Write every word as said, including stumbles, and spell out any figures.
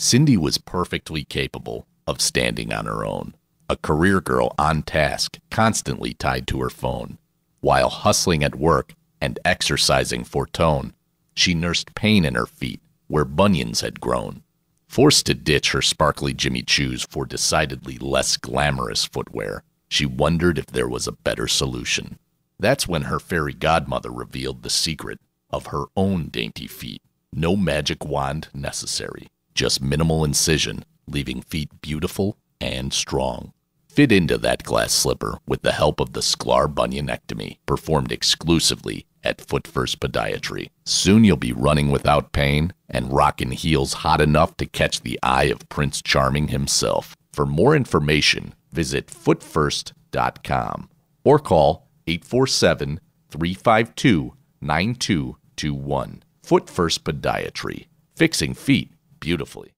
Cindy was perfectly capable of standing on her own, a career girl on task, constantly tied to her phone. While hustling at work and exercising for tone, she nursed pain in her feet where bunions had grown. Forced to ditch her sparkly Jimmy Choos for decidedly less glamorous footwear, she wondered if there was a better solution. That's when her fairy godmother revealed the secret of her own dainty feet. No magic wand necessary, just minimal incision, leaving feet beautiful and strong. Fit into that glass slipper with the help of the Sklar Bunionectomy, performed exclusively at Foot First Podiatry. Soon you'll be running without pain and rocking heels hot enough to catch the eye of Prince Charming himself. For more information, visit foot first dot com or call eight four seven, three five two, nine two two one. Foot First Podiatry, fixing feet beautifully.